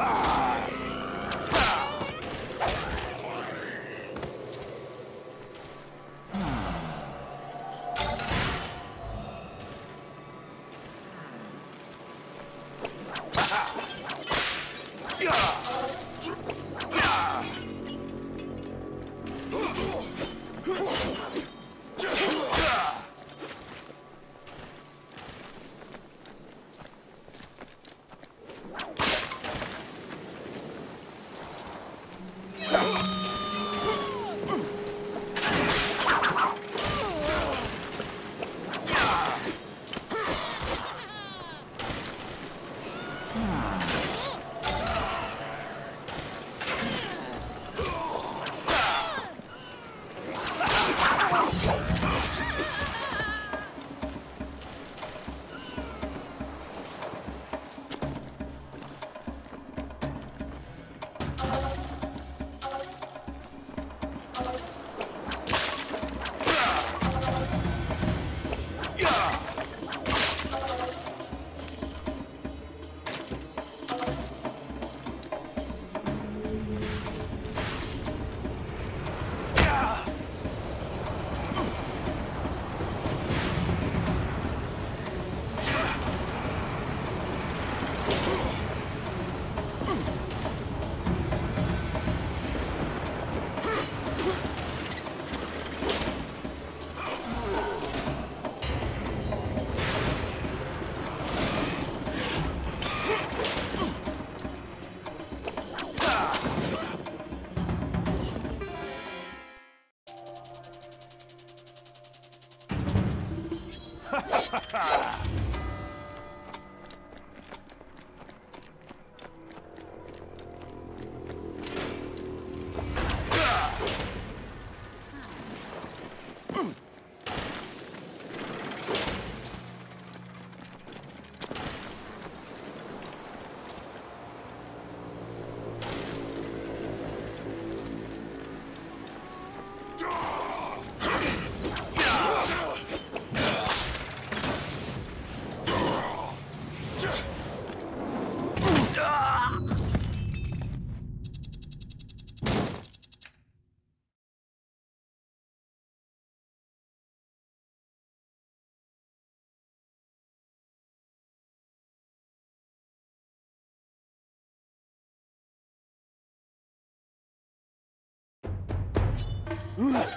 Ha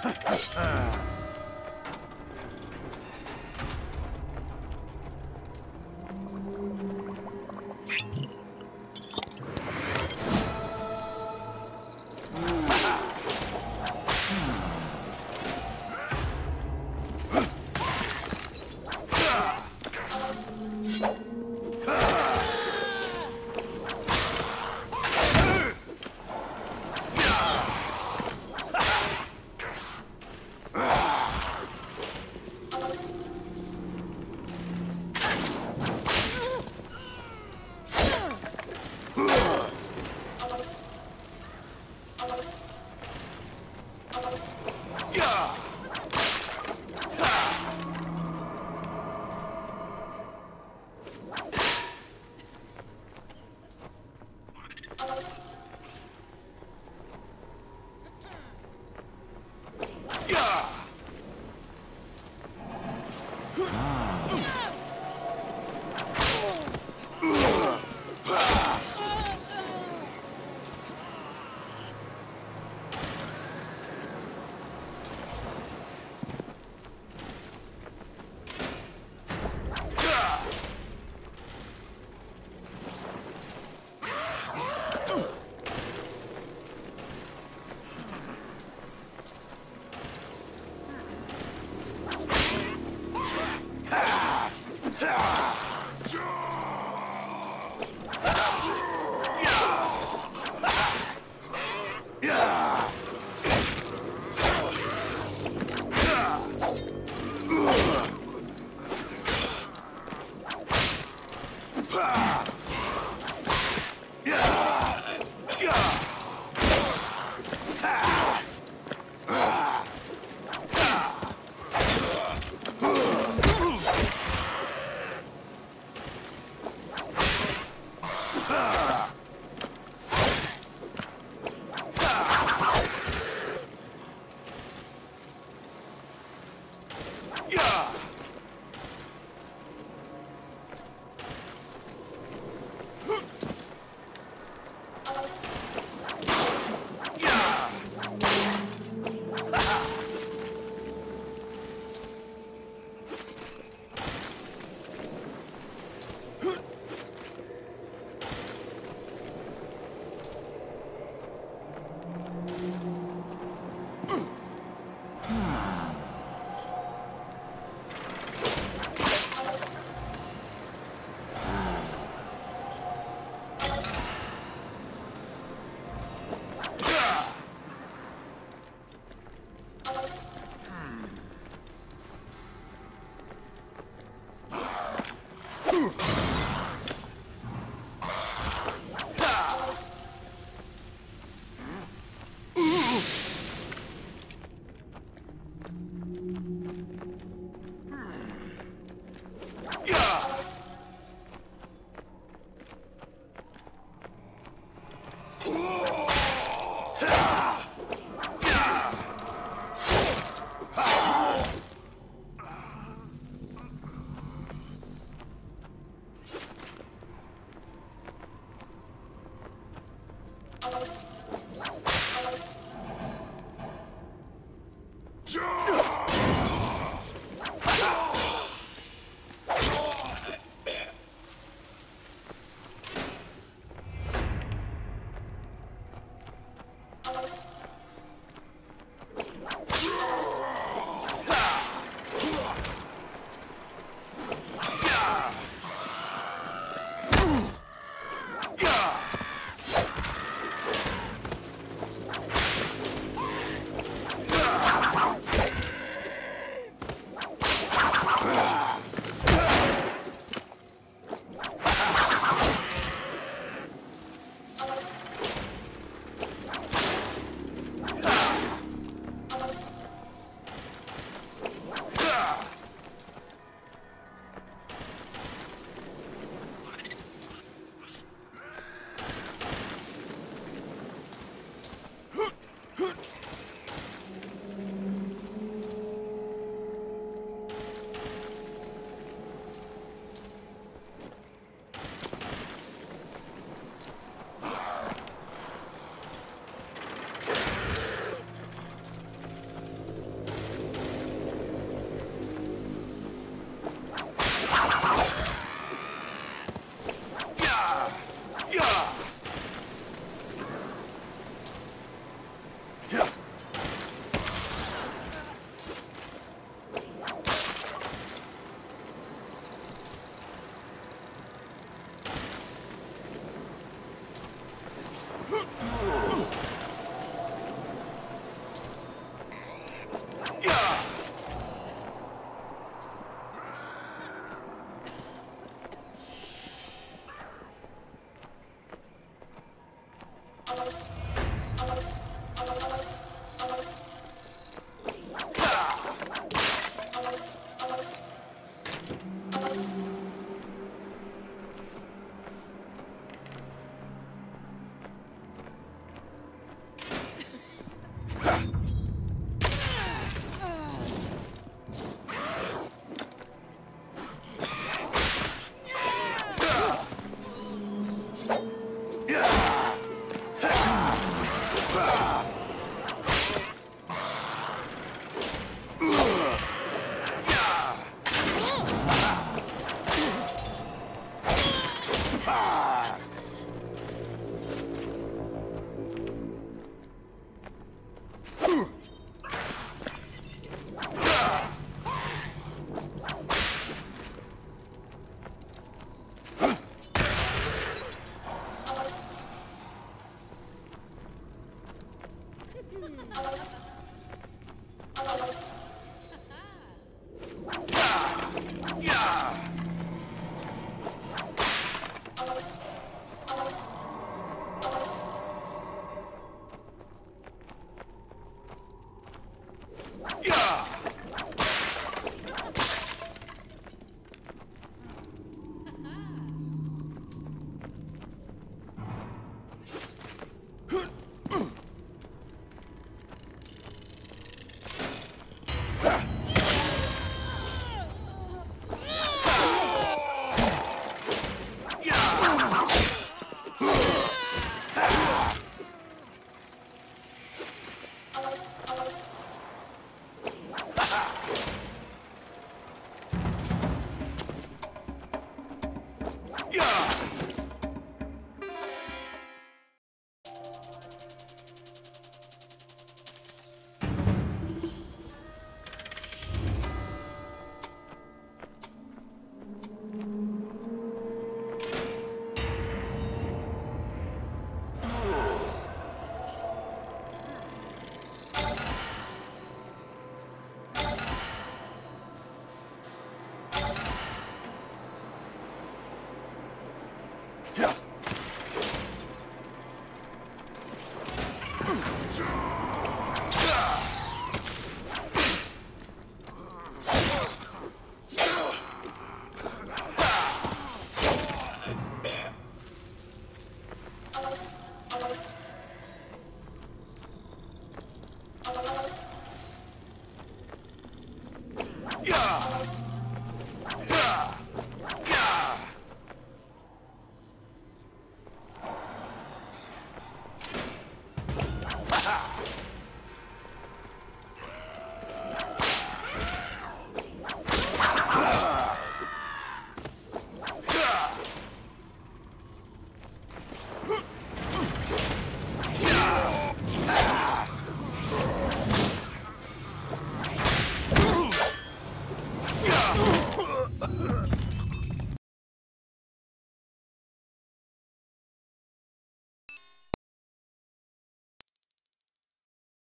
ha ha!